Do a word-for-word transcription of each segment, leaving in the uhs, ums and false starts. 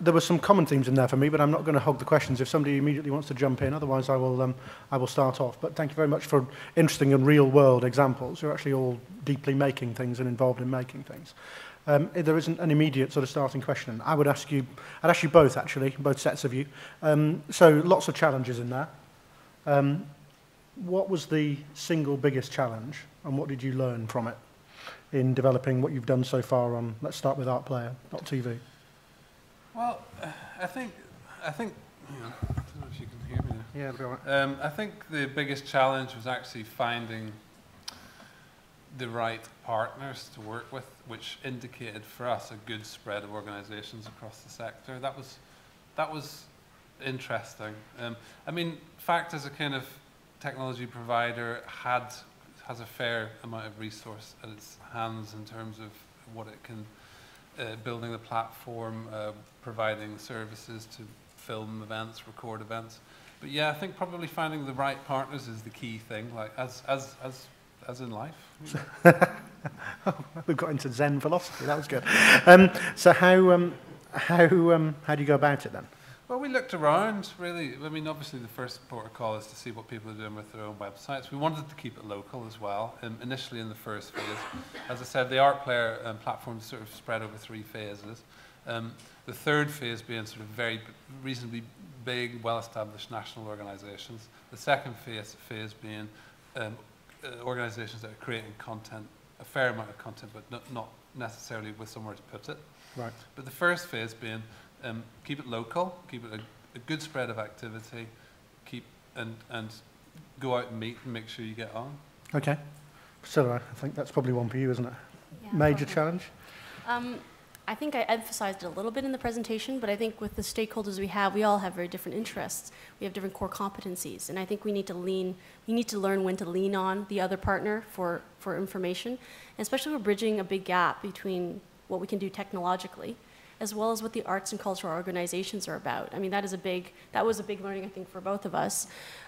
there were some common themes in there for me, but I'm not going to hog the questions if somebody immediately wants to jump in. Otherwise, I will, um, I will start off. But thank you very much for interesting and real-world examples. You're actually all deeply making things and involved in making things. Um, there isn't an immediate sort of starting question. I would ask you, I'd ask you both, actually, both sets of you. Um, so lots of challenges in there. Um, what was the single biggest challenge, and what did you learn from it in developing what you've done so far on, let's start with ArtPlayer dot T V? Well, I think, I think, you know, I don't know if you can hear me now. Yeah, it'll be all right. um, I think the biggest challenge was actually finding the right partners to work with, which indicated for us a good spread of organizations across the sector. That was, that was interesting. Um, I mean, FACT as a kind of technology provider had, has a fair amount of resource at its hands in terms of what it can, uh, building the platform, uh, providing services to film events, record events. But yeah, I think probably finding the right partners is the key thing, like as, as, as As in life. Oh, we've got into Zen philosophy. That was good. Um, so how um, how um, how do you go about it then? Well, we looked around. Really, I mean, obviously the first port of call is to see what people are doing with their own websites. We wanted to keep it local as well. Um, initially, in the first phase, as I said, the Art Player um, platform sort of spread over three phases. Um, the third phase being sort of very reasonably big, well-established national organisations. The second phase phase being um, Uh, organizations that are creating content, a fair amount of content, but not, not necessarily with somewhere to put it. Right. But the first phase being um, keep it local, keep it a, a good spread of activity, keep and and go out and meet and make sure you get on. Okay. So I think that's probably one for you, isn't it? Yeah, Major probably. Challenge? Um, I think I emphasized it a little bit in the presentation, but I think with the stakeholders we have, we all have very different interests. We have different core competencies, and I think we need to lean, we need to learn when to lean on the other partner for, for information, and especially we're bridging a big gap between what we can do technologically, as well as what the arts and cultural organizations are about. I mean, that is a big, that was a big learning, I think, for both of us,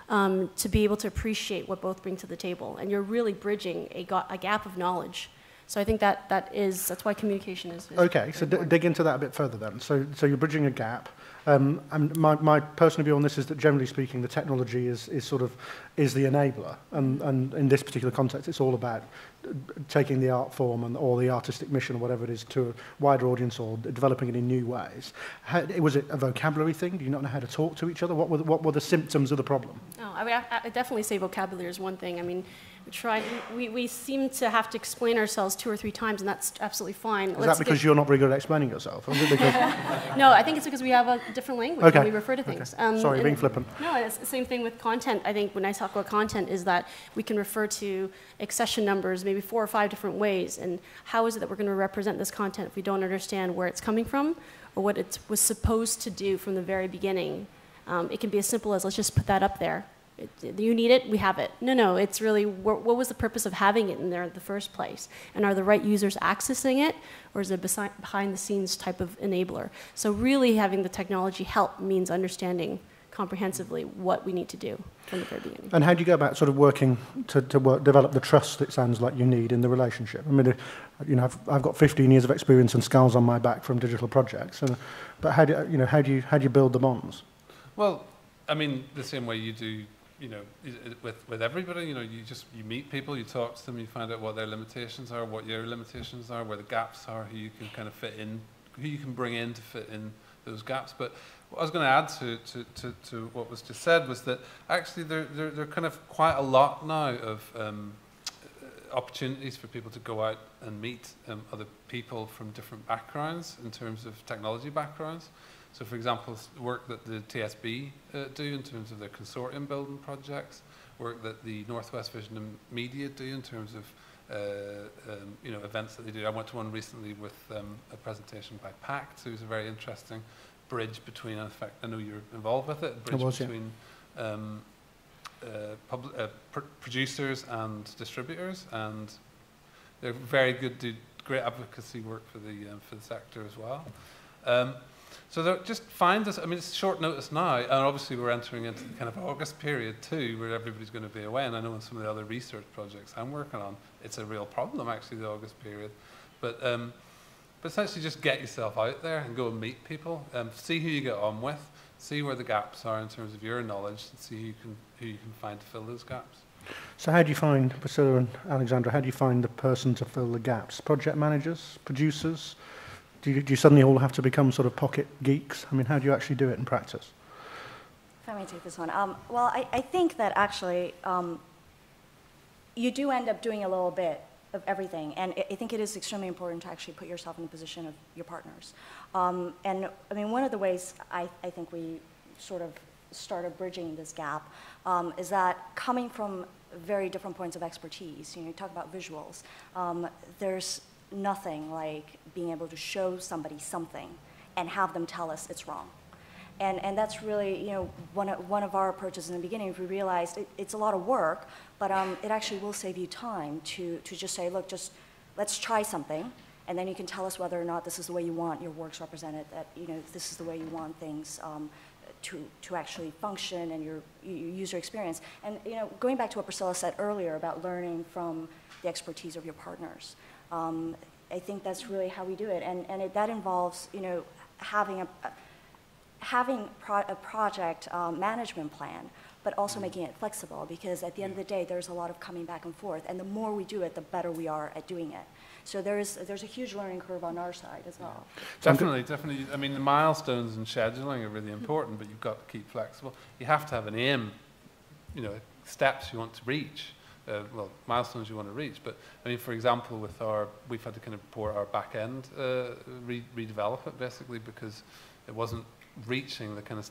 um, to be able to appreciate what both bring to the table, and you're really bridging a, a gap of knowledge. So I think that, that is, that's why communication is, is okay, so d dig into that a bit further then. So, so you're bridging a gap. Um, and my, my personal view on this is that generally speaking, the technology is, is sort of, is the enabler. And, and in this particular context, it's all about taking the art form and, or the artistic mission or whatever it is to a wider audience or developing it in new ways. How, was it a vocabulary thing? Do you not know how to talk to each other? What were the, what were the symptoms of the problem? Oh, I would I definitely say vocabulary is one thing. I mean, Try, we, we seem to have to explain ourselves two or three times, and that's absolutely fine. Is Let's that because you're not very good at explaining yourself? No, I think it's because we have a different language okay. when we refer to things. Okay. Um, Sorry, being flippant. No, it's the same thing with content. I think when I talk about content is that we can refer to accession numbers maybe four or five different ways, and how is it that we're going to represent this content if we don't understand where it's coming from or what it was supposed to do from the very beginning? Um, it can be as simple as let's just put that up there. You need it, we have it. No, no, it's really what was the purpose of having it in there in the first place? And are the right users accessing it, or is it a behind-the-scenes type of enabler? So really having the technology help means understanding comprehensively what we need to do from the very beginning. And how do you go about sort of working to, to work, develop the trust it sounds like you need in the relationship? I mean, you know, I've, I've got fifteen years of experience and scars on my back from digital projects, and, but how do, you know, how do you, how do you build the bonds? Well, I mean, the same way you do you know, with, with everybody, you know, you just, you meet people, you talk to them, you find out what their limitations are, what your limitations are, where the gaps are, who you can kind of fit in, who you can bring in to fit in those gaps. But what I was going to add to, to, to, to what was just said was that actually there, there, there are kind of quite a lot now of um, opportunities for people to go out and meet um, other people from different backgrounds in terms of technology backgrounds. So, for example, work that the T S B uh, do in terms of their consortium building projects, work that the Northwest Vision and Media do in terms of uh, um, you know, events that they do. I went to one recently with um, a presentation by PACT, who's a very interesting bridge between, in fact, I know you're involved with it, bridge was, between yeah. um, uh, pub uh, pr producers and distributors, and they're very good, do great advocacy work for the, um, for the sector as well. Um, So just find us, I mean, it's short notice now, and obviously we're entering into the kind of August period too, where everybody's going to be away, and I know in some of the other research projects I'm working on, it's a real problem actually, the August period. But um, But essentially just get yourself out there and go and meet people, um, see who you get on with, see where the gaps are in terms of your knowledge, and see who you can, who you can find to fill those gaps. So how do you find, Priscilla and Alexandra, how do you find the person to fill the gaps? Project managers, producers? Do you, do you suddenly all have to become sort of pocket geeks? I mean, how do you actually do it in practice? If I may take this one. Um, well, I, I think that actually um, you do end up doing a little bit of everything, and I think it is extremely important to actually put yourself in the position of your partners. Um, and I mean, one of the ways I, I think we sort of started bridging this gap um, is that coming from very different points of expertise, you know, you talk about visuals, um, there's nothing like being able to show somebody something and have them tell us it's wrong. And, and that's really, you know, one of, one of our approaches in the beginning. We realized it, it's a lot of work, but um, it actually will save you time to, to just say, look, just let's try something, and then you can tell us whether or not this is the way you want your works represented, that, you know, this is the way you want things um, to, to actually function and your, your user experience. And, you know, going back to what Priscilla said earlier about learning from the expertise of your partners, um, I think that's really how we do it. And, and it, that involves, you know, having a... a having pro a project um, management plan, but also making it flexible, because at the end of the day, there's a lot of coming back and forth, and the more we do it, the better we are at doing it. So there's, there's a huge learning curve on our side as well. Definitely, definitely. I mean, the milestones and scheduling are really important, but you've got to keep flexible. You have to have an aim, you know, steps you want to reach, uh, well, milestones you want to reach. But, I mean, for example, with our, we've had to kind of report our back end, uh, re redevelop it, basically, because it wasn't reaching the kind of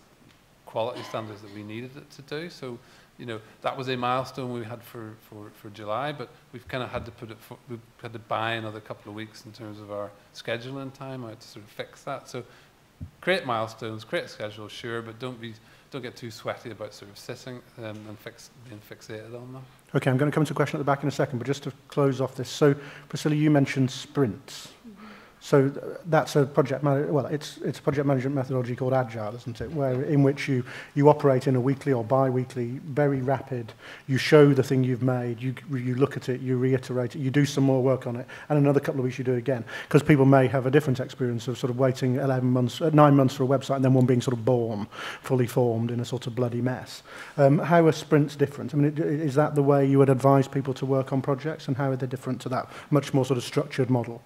quality standards that we needed it to do. So, you know, that was a milestone we had for, for, for July, but we've kind of had to put it, for, we've had to buy another couple of weeks in terms of our scheduling time out to sort of fix that. So create milestones, create schedules, sure, but don't be, don't get too sweaty about sort of sitting um, and fix, being fixated on them. Okay, I'm going to come to a question at the back in a second, but just to close off this. So, Priscilla, you mentioned sprints. So that's a project manager, well, it's, it's a project management methodology called Agile, isn't it, where in which you, you operate in a weekly or bi-weekly, very rapid, you show the thing you've made, you, you look at it, you reiterate it, you do some more work on it, and another couple of weeks you do it again, because people may have a different experience of sort of waiting eleven months, uh, nine months for a website, and then one being sort of born, fully formed in a sort of bloody mess. Um, how are sprints different? I mean, it, is that the way you would advise people to work on projects, and how are they different to that much more sort of structured model?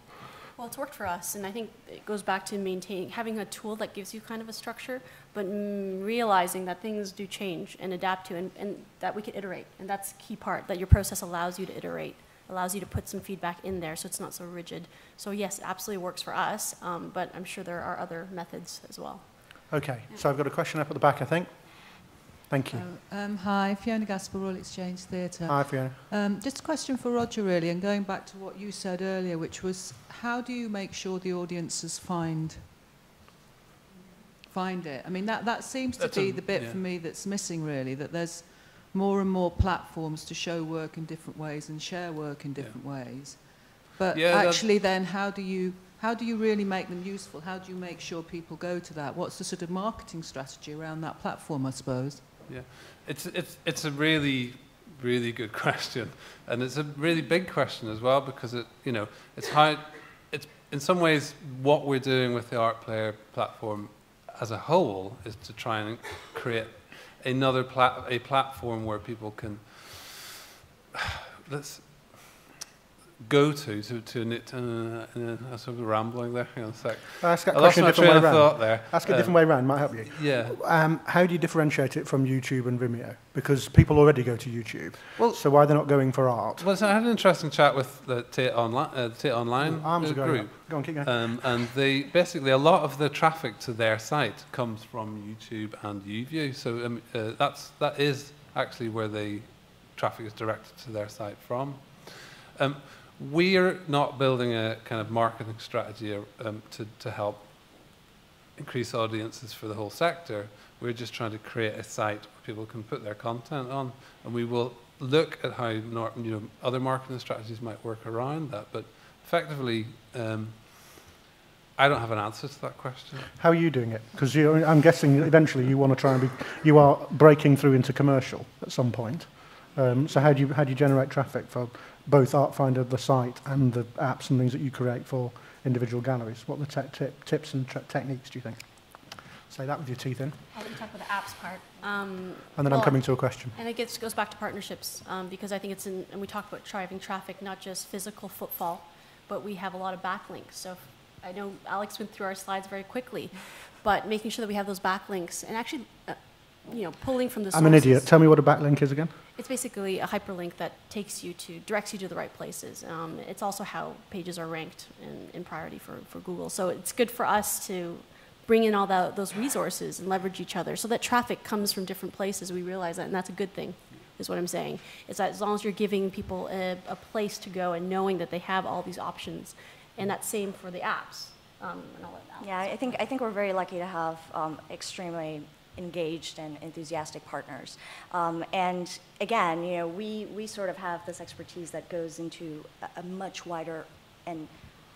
Well, it's worked for us, and I think it goes back to maintaining, having a tool that gives you kind of a structure, but mm, realizing that things do change and adapt to, and, and that we can iterate, and that's the key part, that your process allows you to iterate, allows you to put some feedback in there so it's not so rigid. So yes, it absolutely works for us, um, but I'm sure there are other methods as well. Okay, yeah. So I've got a question up at the back, I think. Thank you. Um, hi, Fiona Gaspar, Royal Exchange Theatre. Hi, Fiona. Um, just a question for Roger, really, and going back to what you said earlier, which was, how do you make sure the audiences find find it? I mean, that, that seems that's to be a, the bit yeah. for me that's missing, really, that there's more and more platforms to show work in different ways and share work in different yeah. ways. But yeah, actually then, how do you... How do you really make them useful? How do you make sure people go to that? What's the sort of marketing strategy around that platform, I suppose? Yeah, it's, it's, it's a really, really good question. And it's a really big question as well, because it, you know, it's how, it's, in some ways, what we're doing with the ArtPlayer platform as a whole is to try and create another plat a platform where people can, let's, go to, to, to, to uh, uh, sort of rambling there, hang on a sec. Ask that question a different way around. There. Ask it a um, different way around, might help you. Yeah. Um, how do you differentiate it from YouTube and Vimeo? Because people already go to YouTube, well, so why are they not going for art? Well, so I had an interesting chat with the Tate, onli uh, Tate Online mm, arms uh, group. Are going up. Go on, keep going. Um, and they, basically a lot of the traffic to their site comes from YouTube and YouView, so um, uh, that's, that is actually where the traffic is directed to their site from. Um, We're not building a kind of marketing strategy um, to, to help increase audiences for the whole sector. We're just trying to create a site where people can put their content on, and we will look at how not, you know, other marketing strategies might work around that. But effectively, um, I don't have an answer to that question. How are you doing it? Because I'm guessing eventually you want to try and be, you are breaking through into commercial at some point. Um, so how do you how do you generate traffic for both Artfinder, the site, and the apps and things that you create for individual galleries? What are the tip, tips and techniques, do you think? Say that with your teeth in. I'll let you talk about the apps part. Um, and then well, I'm coming to a question. And it gets, goes back to partnerships, um, because I think it's in, and we talk about driving traffic, not just physical footfall, but we have a lot of backlinks. So if, I know Alex went through our slides very quickly, but making sure that we have those backlinks and actually, uh, you know, pulling from the sources. I'm an idiot. Tell me what a backlink is again. It's basically a hyperlink that takes you to, directs you to the right places. Um, it's also how pages are ranked in, in priority for, for Google. So it's good for us to bring in all the, those resources and leverage each other so that traffic comes from different places. We realize that, and that's a good thing, is what I'm saying. It's that as long as you're giving people a, a place to go and knowing that they have all these options, and that's same for the apps. Um, and all that. Yeah, I think, I think we're very lucky to have um, extremely engaged and enthusiastic partners. Um, and again, you know, we, we sort of have this expertise that goes into a, a much wider and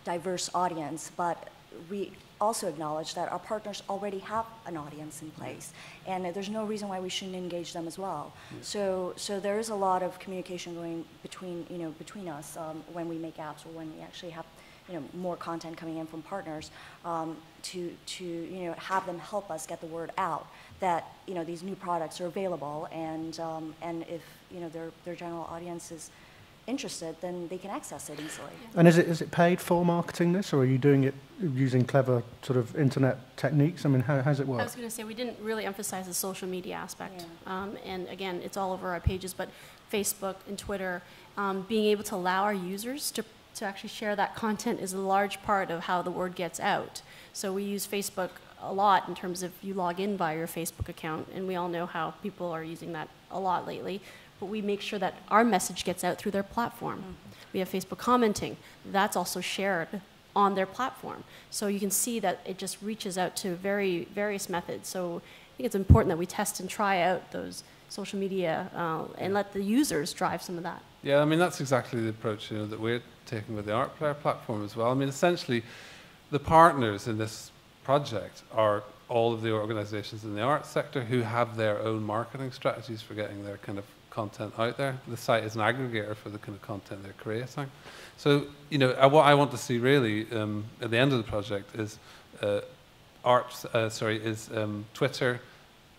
diverse audience, but we also acknowledge that our partners already have an audience in place, and there's no reason why we shouldn't engage them as well. Mm-hmm. So, so there is a lot of communication going between, you know, between us um, when we make apps or when we actually have, you know, more content coming in from partners um, to, to, you know, have them help us get the word out that, you know, these new products are available, and um, and if, you know, their their general audience is interested, then they can access it easily. And is it, is it paid for marketing this, or are you doing it using clever sort of internet techniques? I mean, how does it work? I was going to say, we didn't really emphasize the social media aspect. Yeah. Um, and again, it's all over our pages, but Facebook and Twitter, um, being able to allow our users to, to actually share that content is a large part of how the word gets out. So we use Facebook a lot in terms of you log in via your Facebook account, and we all know how people are using that a lot lately. But we make sure that our message gets out through their platform. Mm-hmm. We have Facebook commenting. That's also shared on their platform. So you can see that it just reaches out to very various methods. So I think it's important that we test and try out those social media uh, and let the users drive some of that. Yeah, I mean, that's exactly the approach, you know, that we're taking with the ArtPlayer platform as well. I mean, essentially, the partners in this project are all of the organizations in the arts sector who have their own marketing strategies for getting their kind of content out there. The site is an aggregator for the kind of content they're creating. So, you know, I, what I want to see really um, at the end of the project is uh, arts. Uh, sorry, is um, Twitter,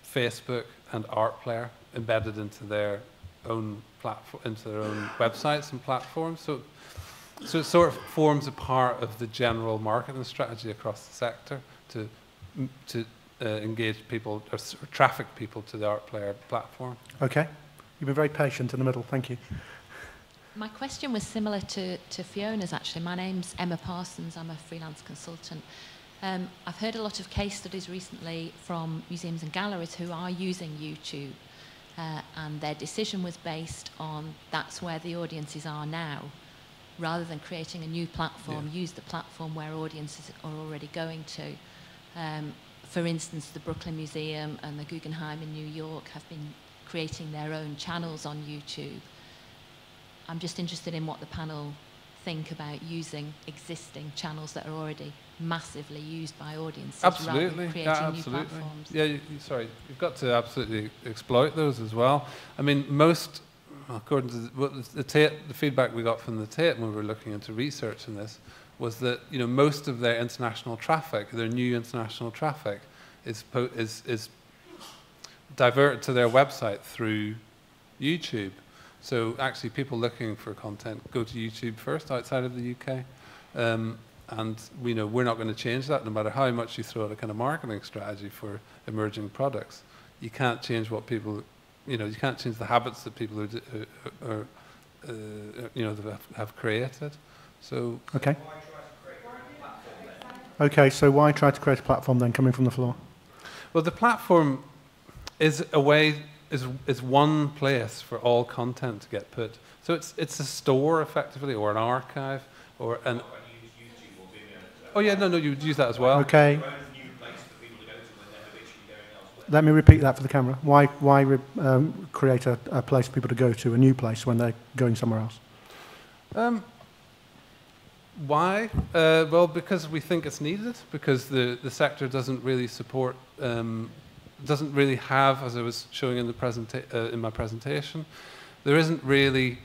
Facebook, and ArtPlayer embedded into their own platform, into their own websites and platforms. So, so it sort of forms a part of the general marketing strategy across the sector to to uh, engage people or, or traffic people to the ArtPlayer platform. Okay. You've been very patient in the middle, thank you. My question was similar to, to Fiona's, actually. My name's Emma Parsons, I'm a freelance consultant. Um, I've heard a lot of case studies recently from museums and galleries who are using YouTube, uh, and their decision was based on that's where the audiences are now, rather than creating a new platform. Yeah. Use the platform where audiences are already going to. Um, for instance, the Brooklyn Museum and the Guggenheim in New York have been creating their own channels on YouTube. I'm just interested in what the panel think about using existing channels that are already massively used by audiences. Absolutely. Rather than creating, yeah, absolutely, new platforms. Yeah, you, you, sorry, you've got to absolutely exploit those as well. I mean, most, according to the, the, Tate, the feedback we got from the Tate when we were looking into research in this, was that, you know, most of their international traffic, their new international traffic, is po is is. diverted to their website through YouTube. So actually people looking for content go to YouTube first outside of the U K. Um, and we know we're not going to change that no matter how much you throw out a kind of marketing strategy for emerging products. You can't change what people, you know, you can't change the habits that people are, are, are uh, you know, that have created. So. Okay. Okay, so why try to create a platform then, coming from the floor? Well, the platform is a way, is, is one place for all content to get put. So it's, it's a store, effectively, or an archive, or an... Oh, yeah, no, no, you would use that as well. Okay. Let me repeat that for the camera. Why, why um, create a, a place for people to go to, a new place, when they're going somewhere else? Um, why? Uh, well, because we think it's needed, because the, the sector doesn't really support... Um, doesn't really have, as I was showing in the presenta uh, in my presentation, there isn't really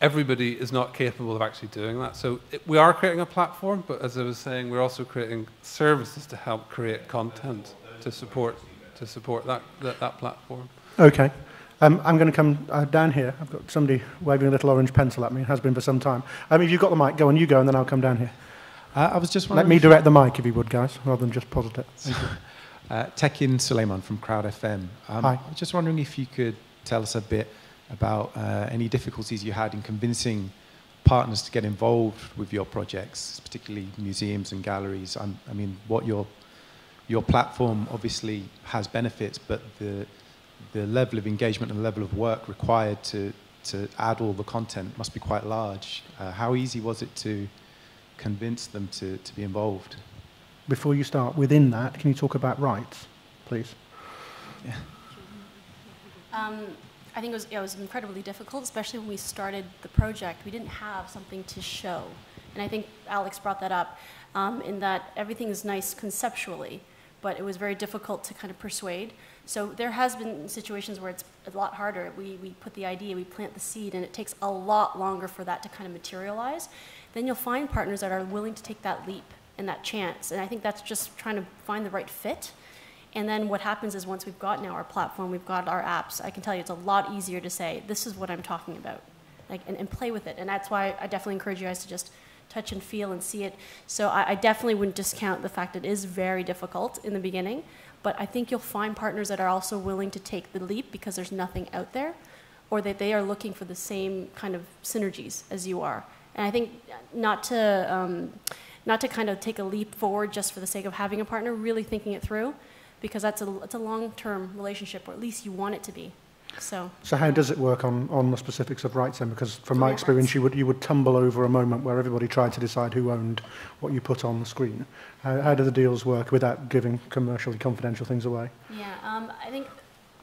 everybody is not capable of actually doing that. So it, we are creating a platform, but as I was saying, we're also creating services to help create content to support to support that that, that platform. Okay. Um, I'm going to come uh, down here. I've got somebody waving a little orange pencil at me. It has been for some time. Um, if you've got the mic, go on, you go, and then I'll come down here. Uh, I was just wondering... Let me direct the mic, if you would, guys, rather than just posit it. uh, Tekin Suleiman from CrowdFM. Um, Hi. I was just wondering if you could tell us a bit about uh, any difficulties you had in convincing partners to get involved with your projects, particularly museums and galleries. I'm, I mean, what your, your platform obviously has benefits, but the... the level of engagement and level of work required to, to add all the content must be quite large. Uh, how easy was it to convince them to, to be involved? Before you start, within that, can you talk about rights, please? Yeah. Um, I think it was, yeah, it was incredibly difficult, especially when we started the project. We didn't have something to show. And I think Alex brought that up, um, in that everything is nice conceptually, but it was very difficult to kind of persuade. So there has been situations where it's a lot harder. We, we put the idea, we plant the seed, and it takes a lot longer for that to kind of materialize. Then you'll find partners that are willing to take that leap and that chance. And I think that's just trying to find the right fit. And then what happens is once we've got now our platform, we've got our apps, I can tell you it's a lot easier to say, this is what I'm talking about, like, and, and play with it. And that's why I definitely encourage you guys to just touch and feel and see it. So I, I definitely wouldn't discount the fact it is very difficult in the beginning, but I think you'll find partners that are also willing to take the leap because there's nothing out there, or that they are looking for the same kind of synergies as you are. And I think not to, um, not to kind of take a leap forward just for the sake of having a partner, really thinking it through, because that's a, it's a long-term relationship, or at least you want it to be. So, so how does it work on, on the specifics of rights then? Because from my experience, you would, you would tumble over a moment where everybody tried to decide who owned what you put on the screen. How, how do the deals work without giving commercially confidential things away? Yeah, um, I think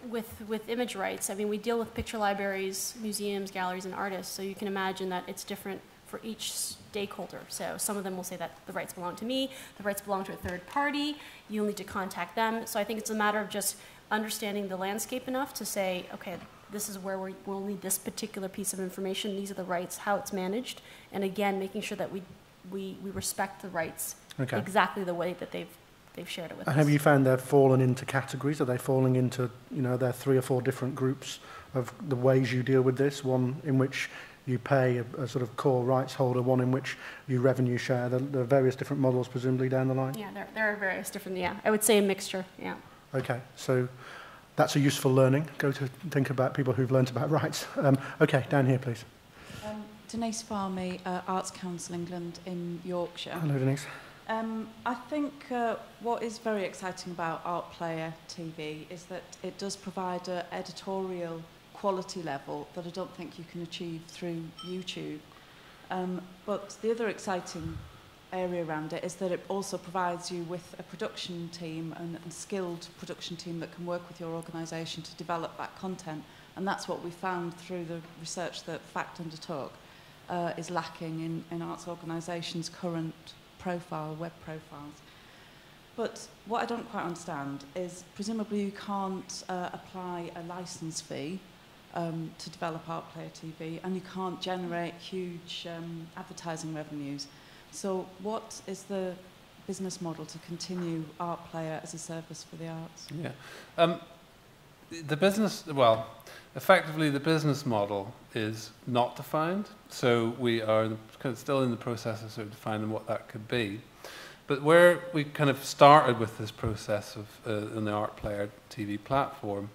with, with image rights, I mean, we deal with picture libraries, museums, galleries, and artists, so you can imagine that it's different for each stakeholder. So some of them will say that the rights belong to me, the rights belong to a third party, you'll need to contact them. So I think it's a matter of just understanding the landscape enough to say, okay, this is where we, we'll need this particular piece of information, these are the rights, how it's managed, and again, making sure that we, we, we respect the rights okay. exactly the way that they've, they've shared it with and us. And have you found they've fallen into categories? Are they falling into, you know, there are three or four different groups of the ways you deal with this, one in which you pay a, a sort of core rights holder, one in which you revenue share, there, there are various different models presumably down the line? Yeah, there, there are various different, yeah, I would say a mixture, yeah. Okay, so that's a useful learning. Go to think about people who've learnt about rights. Um, okay, down here, please. Um, Denise Farmy, uh, Arts Council England in Yorkshire. Hello, Denise. Um, I think uh, what is very exciting about ArtPlayer T V is that it does provide an editorial quality level that I don't think you can achieve through YouTube. Um, but the other exciting area around it is that it also provides you with a production team and a skilled production team that can work with your organisation to develop that content, and that's what we found through the research that FACT undertook uh, is lacking in, in arts organisations' current profile, web profiles. But what I don't quite understand is presumably you can't uh, apply a licence fee um, to develop ArtPlayer T V, and you can't generate huge um, advertising revenues. So what is the business model to continue ArtPlayer as a service for the arts? Yeah, um, the business, well, effectively the business model is not defined. So we are still in the process of sort of defining what that could be. But where we kind of started with this process of uh, in the ArtPlayer T V platform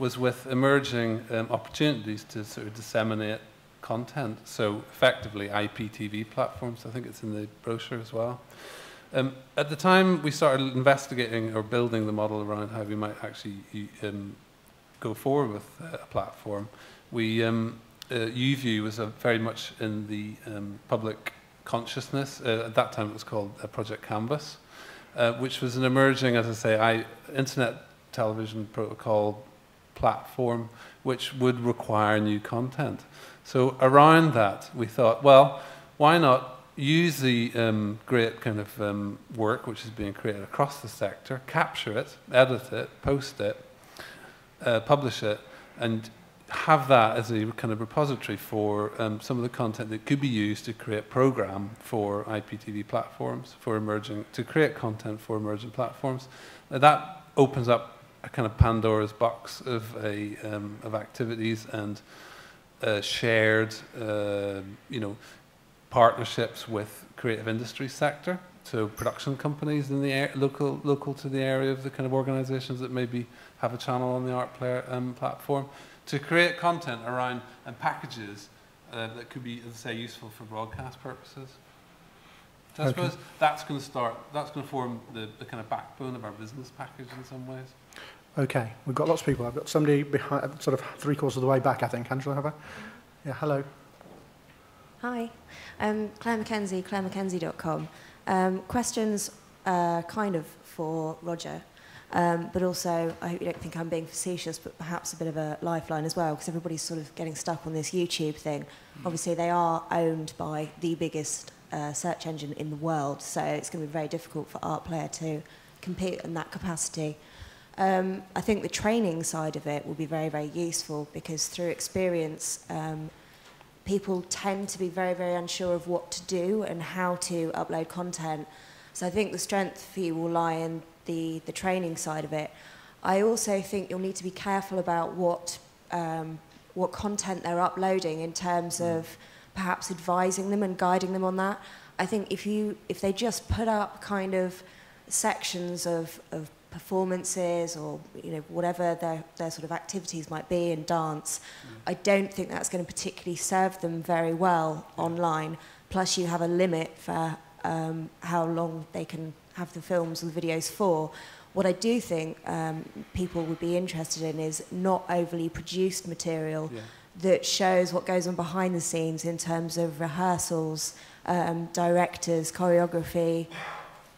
was with emerging um, opportunities to sort of disseminate content, so effectively I P T V platforms. I think it's in the brochure as well. Um, at the time, we started investigating or building the model around how we might actually um, go forward with uh, a platform. We, um, uh, YouView was uh, very much in the um, public consciousness. Uh, at that time, it was called uh, Project Canvas, uh, which was an emerging, as I say, I, internet television protocol platform, which would require new content. So around that, we thought, well, why not use the um, great kind of um, work which is being created across the sector, capture it, edit it, post it, uh, publish it, and have that as a kind of repository for um, some of the content that could be used to create program for I P T V platforms, for emerging, to create content for emerging platforms. Now that opens up a kind of Pandora's box of a um, of activities and uh, shared, uh, you know, partnerships with creative industry sector, so production companies in the air, local local to the area of the kind of organisations that maybe have a channel on the ArtPlayer um, platform, to create content around and packages uh, that could be, as I say, useful for broadcast purposes. So I okay. suppose that's going to start, that's going to form the, the kind of backbone of our business package in some ways. Okay, we've got lots of people. I've got somebody behind, sort of three quarters of the way back, I think. Angela, have I? Yeah, hello. Hi, um, Claire McKenzie, claire mckenzie dot com. Um, questions uh, kind of for Roger. Um, but also, I hope you don't think I'm being facetious, but perhaps a bit of a lifeline as well, because everybody's sort of getting stuck on this YouTube thing. Mm. Obviously, they are owned by the biggest uh, search engine in the world, so it's going to be very difficult for ArtPlayer to compete in that capacity. Um, I think the training side of it will be very, very useful, because through experience, um, people tend to be very, very unsure of what to do and how to upload content. So I think the strength for you will lie in The, the training side of it. I also think you'll need to be careful about what, um, what content they're uploading in terms mm. of perhaps advising them and guiding them on that. I think if, you, if they just put up kind of sections of, of performances or you know, whatever their, their sort of activities might be and dance, mm. I don't think that's going to particularly serve them very well yeah. online. Plus you have a limit for um, how long they can have the films or the videos for. What I do think um, people would be interested in is not overly produced material yeah. that shows what goes on behind the scenes in terms of rehearsals, um, directors, choreography,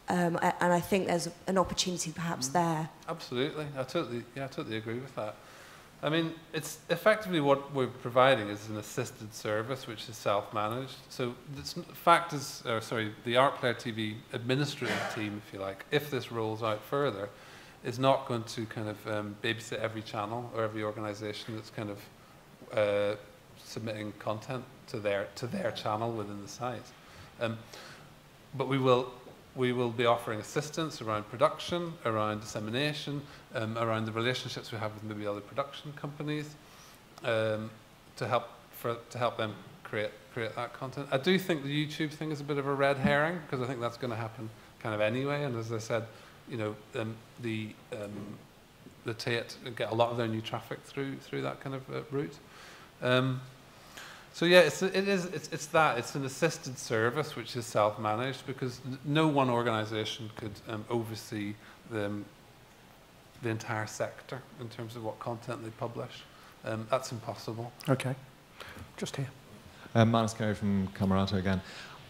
um, and I think there's an opportunity perhaps mm. there. Absolutely, I totally, yeah, I totally agree with that. I mean, it's effectively what we're providing is an assisted service, which is self-managed. So the fact is, or sorry, the ArtPlayer T V administrative team, if you like, if this rolls out further, is not going to kind of um, babysit every channel or every organisation that's kind of uh, submitting content to their to their channel within the site. Um, but we will. We will be offering assistance around production, around dissemination, um, around the relationships we have with maybe other production companies, um, to help for to help them create create that content. I do think the YouTube thing is a bit of a red herring, because I think that's going to happen kind of anyway. And as I said, you know, um, the um, the Tate get a lot of their new traffic through through that kind of uh, route. Um, So yeah, it's, it is, it's, it's that, it's an assisted service which is self-managed, because no one organisation could um, oversee the, the entire sector in terms of what content they publish. Um, that's impossible. Okay, just here. Um, Manus Carey from Camerata again.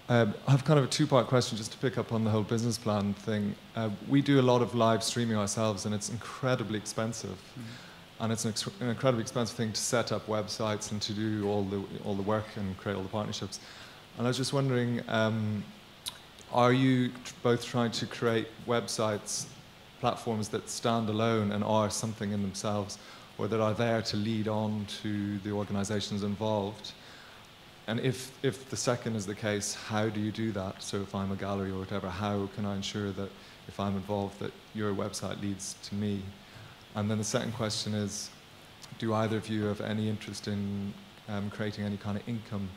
Um, I have kind of a two-part question just to pick up on the whole business plan thing. Uh, we do a lot of live streaming ourselves, and it's incredibly expensive. Mm. And it's an, an incredibly expensive thing to set up websites and to do all the all the work and create all the partnerships. And I was just wondering, um, are you both trying to create websites, platforms that stand alone and are something in themselves, or that are there to lead on to the organizations involved? And if, if the second is the case, how do you do that? So if I'm a gallery or whatever, how can I ensure that if I'm involved that your website leads to me? And then the second question is, do either of you have any interest in um, creating any kind of income?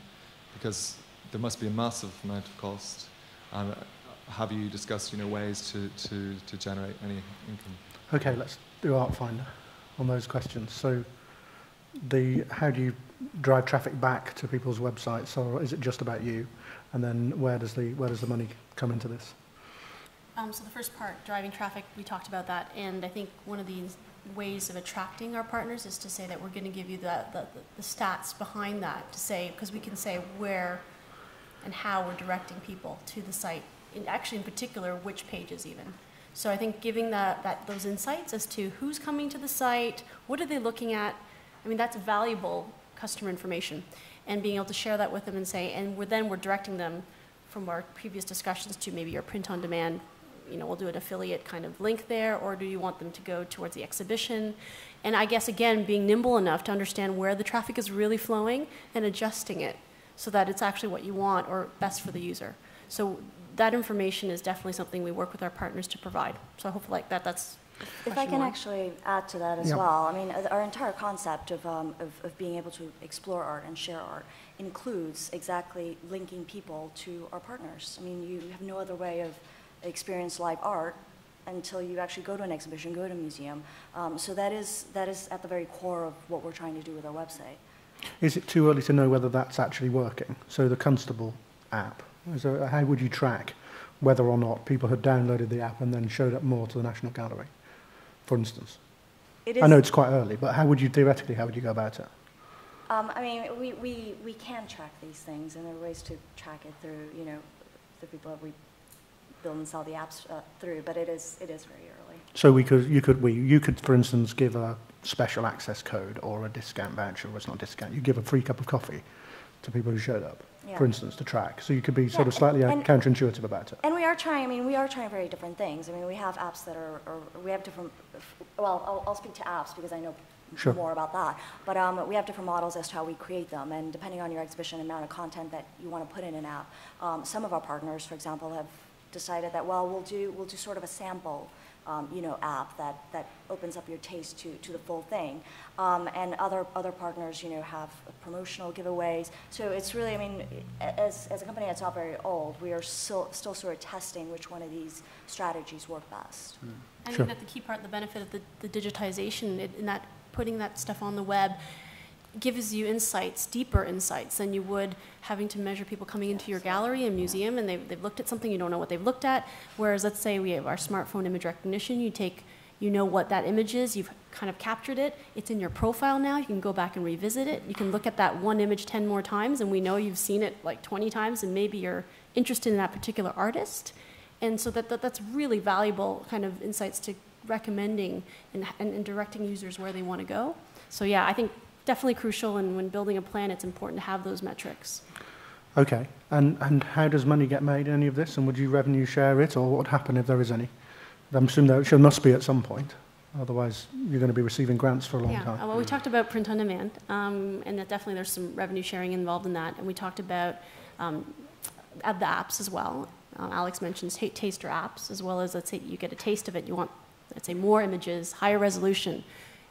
Because there must be a massive amount of cost. And have you discussed, you know, ways to, to, to generate any income? Okay, let's do Artfinder on those questions. So the how do you drive traffic back to people's websites, or is it just about you? And then where does the, where does the money come into this? Um, so the first part, driving traffic, we talked about that, and I think one of the ways of attracting our partners is to say that we're going to give you the, the, the stats behind that, to say, because we can say where and how we're directing people to the site, and actually in particular which pages even. So I think giving that, that, those insights as to who's coming to the site, what are they looking at, I mean that's valuable customer information, and being able to share that with them and say, and we're, then we're directing them from our previous discussions to maybe your print-on-demand you know, we'll do an affiliate kind of link there, or do you want them to go towards the exhibition? And I guess, again, being nimble enough to understand where the traffic is really flowing and adjusting it so that it's actually what you want or best for the user. So that information is definitely something we work with our partners to provide. So hopefully like that, that's If I can one. actually add to that as yeah. well, I mean, our entire concept of, um, of, of being able to explore art and share art includes exactly linking people to our partners. I mean, you have no other way of experience live art until you actually go to an exhibition, go to a museum. Um, so that is, that is at the very core of what we're trying to do with our website. Is it too early to know whether that's actually working? So the Constable app, so how would you track whether or not people had downloaded the app and then showed up more to the National Gallery, for instance? It is, I know it's quite early, but how would you, theoretically, how would you go about it? Um, I mean, we, we, we can track these things, and there are ways to track it through, you know, the people that we build and sell the apps uh, through, but it is, it is very early. So we could, you could, we, you could, for instance, give a special access code or a discount voucher, or it's not a discount, you give a free cup of coffee to people who showed up. Yeah. For instance, to track. So you could be sort yeah, of slightly and, counterintuitive about it. And we are trying, I mean, we are trying very different things. I mean, we have apps that are, or we have different, well, I'll, I'll speak to apps because I know sure. more about that. But um, we have different models as to how we create them. And depending on your exhibition amount of content that you want to put in an app, um, some of our partners, for example, have decided that, well, we'll do, we'll do sort of a sample Um, you know, app that, that opens up your taste to, to the full thing. Um, and other, other partners, you know, have promotional giveaways. So it's really, I mean, as, as a company that's not very old, we are still, still sort of testing which one of these strategies work best. Mm. I sure. think that the key part, the benefit of the, the digitization it, in that putting that stuff on the web gives you insights, deeper insights than you would having to measure people coming into your gallery and museum, and they've, they've looked at something, you don't know what they've looked at. Whereas let's say we have our smartphone image recognition, you take, you know what that image is, you've kind of captured it, it's in your profile now, you can go back and revisit it, you can look at that one image ten more times, and we know you've seen it like twenty times, and maybe you're interested in that particular artist. And so that, that that's really valuable kind of insights to recommending and, and, and directing users where they want to go. So yeah, I think definitely crucial, and when building a plan, it's important to have those metrics. Okay, and, and how does money get made in any of this, and would you revenue share it, or what would happen if there is any? I'm assuming there sure must be at some point, otherwise you're going to be receiving grants for a long yeah. time. Well, we talked about print on demand, um, and that definitely there's some revenue sharing involved in that, and we talked about um, the apps as well. Um, Alex mentions taster apps, as well as, let's say you get a taste of it, you want, let's say, more images, higher resolution.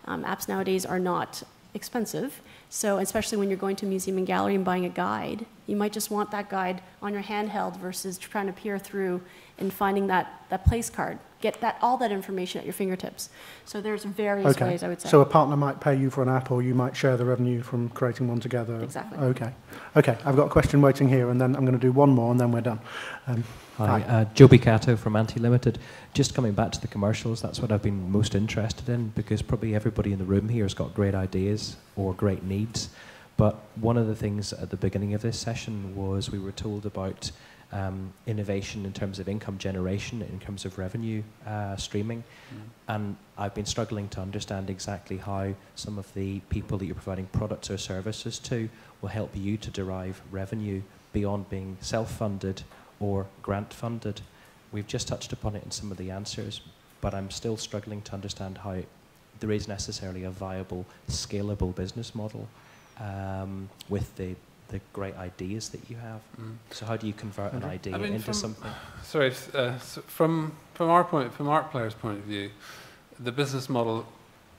Um, apps nowadays are not expensive, so especially when you're going to a museum and gallery and buying a guide, you might just want that guide on your handheld versus trying to peer through and finding that, that place card. Get that, all that information at your fingertips. So there's various okay. ways, I would say. So a partner might pay you for an app, or you might share the revenue from creating one together. Exactly. Okay. Okay, I've got a question waiting here, and then I'm going to do one more, and then we're done. Um, hi, hi. Uh, Joe Picato from Anti-Limited. Just coming back to the commercials, that's what I've been most interested in, because probably everybody in the room here has got great ideas or great needs. But one of the things at the beginning of this session was we were told about Um, innovation in terms of income generation, in terms of revenue uh, streaming. Mm. And I've been struggling to understand exactly how some of the people that you're providing products or services to will help you to derive revenue beyond being self-funded or grant-funded. We've just touched upon it in some of the answers, but I'm still struggling to understand how there is necessarily a viable, scalable business model um, with the the great ideas that you have. Mm. So how do you convert an idea I mean, into from, something? Sorry, uh, so from from our point, from ArtPlayer's point of view, the business model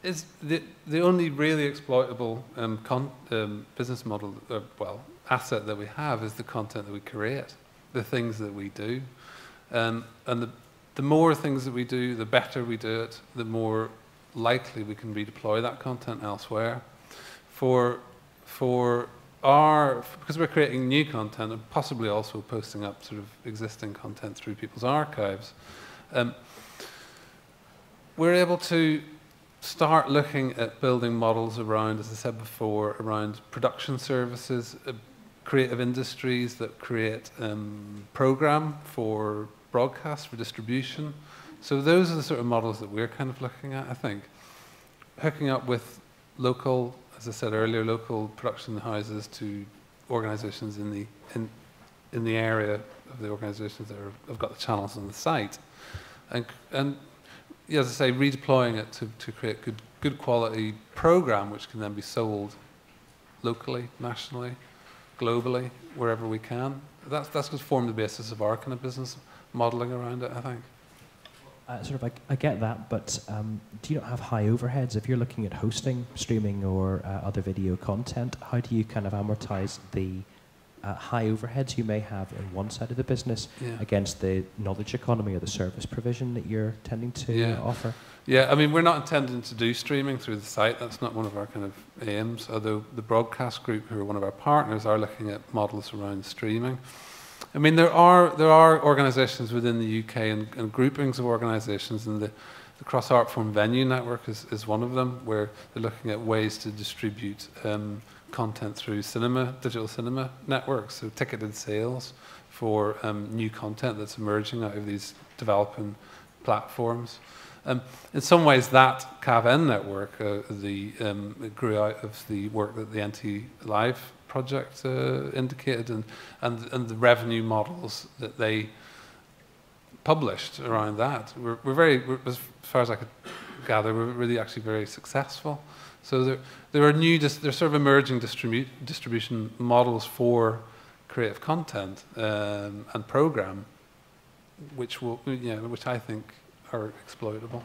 is the the only really exploitable um, con, um, business model, uh, well, asset that we have is the content that we create, the things that we do, um, and the the more things that we do, the better we do it, the more likely we can redeploy that content elsewhere. For for Are, because we're creating new content and possibly also posting up sort of existing content through people's archives, um, we're able to start looking at building models around, as I said before, around production services, uh, creative industries that create um, program for broadcast, for distribution. So those are the sort of models that we're kind of looking at, I think. Hooking up with local, as I said earlier, local production houses to organisations in the in in the area of the organisations that are, have got the channels on the site, and and yeah, as I say, redeploying it to to create good good quality program which can then be sold locally, nationally, globally, wherever we can. That's that's what's formed the basis of our kind of business modeling around it, I think. Uh, sort of, I, I get that, but um, do you not have high overheads? If you're looking at hosting, streaming, or uh, other video content, how do you kind of amortize the uh, high overheads you may have on one side of the business yeah. against the knowledge economy or the service provision that you're tending to yeah. offer? Yeah, I mean, we're not intending to do streaming through the site. That's not one of our kind of aims, although the broadcast group, who are one of our partners, are looking at models around streaming. I mean, there are there are organisations within the U K and, and groupings of organisations, and the, the Cross Art Form Venue Network is, is one of them, where they're looking at ways to distribute um, content through cinema, digital cinema networks, so ticketed sales for um, new content that's emerging out of these developing platforms. Um, in some ways, that C A V N network uh, the, um, it grew out of the work that the N T Live project uh, indicated, and, and and the revenue models that they published around that were, were very, were, as far as I could gather, were really actually very successful. So there there are new, dis there's sort of emerging distribu distribution models for creative content um, and program, which will, you know, which I think are exploitable.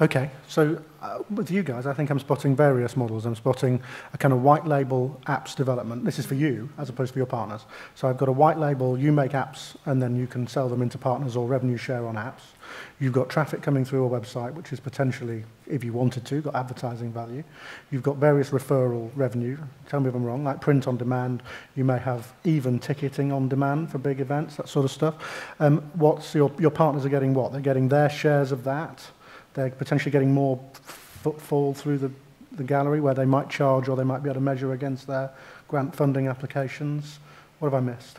Okay, so uh, with you guys, I think I'm spotting various models. I'm spotting a kind of white label apps development. This is for you, as opposed to your partners. So I've got a white label, you make apps, and then you can sell them into partners or revenue share on apps. You've got traffic coming through a website, which is potentially, if you wanted to, got advertising value. You've got various referral revenue, tell me if I'm wrong, like print on demand. You may have even ticketing on demand for big events, that sort of stuff. Um, what's your, your partners are getting what? They're getting their shares of that. They're potentially getting more footfall through the, the gallery, where they might charge, or they might be able to measure against their grant funding applications. What have I missed?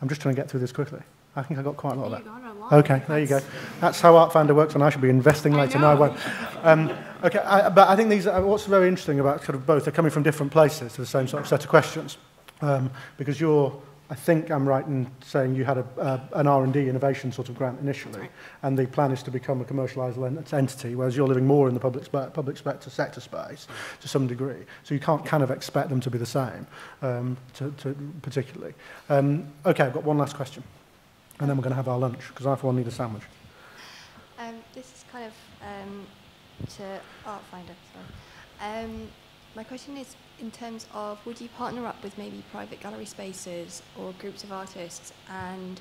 I'm just trying to get through this quickly. I think I got quite a lot of that. Okay, there you go. That's how Artfinder works, and I should be investing later. No, I won't. Um, okay, I, but I think these. Are, what's very interesting about sort of both, they're coming from different places to the same sort of set of questions, um, because you're. I think I'm right in saying you had a, uh, an R and D innovation sort of grant initially, right. and the plan is to become a commercialised entity, whereas you're living more in the public, spe public sector, sector space to some degree. So you can't kind of expect them to be the same, um, to, to particularly. Um, okay, I've got one last question, and then we're going to have our lunch, because I for one need a sandwich. Um, this is kind of um, to Artfinder, sorry. Um, my question is, in terms of, would you partner up with maybe private gallery spaces or groups of artists, and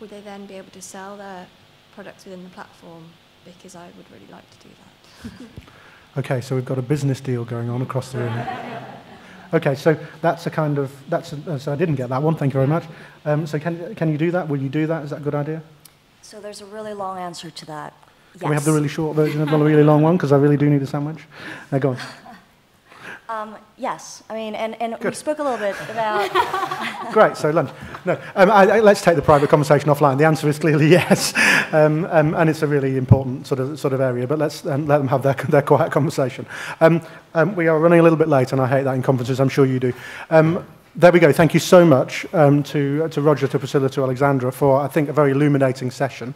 would they then be able to sell their products within the platform? Because I would really like to do that. Okay, so we've got a business deal going on across the room. Okay, so that's a kind of, that's a, so I didn't get that one, thank you very much. Um, so can, can you do that? Will you do that? Is that a good idea? So there's a really long answer to that. Yes. Can we have the really short version of the really long one, because I really do need a sandwich? Now go on. Um, yes, I mean, and, and we spoke a little bit about... Great, so lunch. No, um, I, I, let's take the private conversation offline. The answer is clearly yes, um, um, and it's a really important sort of, sort of area, but let's um, let them have their, their quiet conversation. Um, um, we are running a little bit late, and I hate that in conferences, I'm sure you do. Um, There we go. Thank you so much um, to, to Roger, to Priscilla, to Alexandra for, I think, a very illuminating session.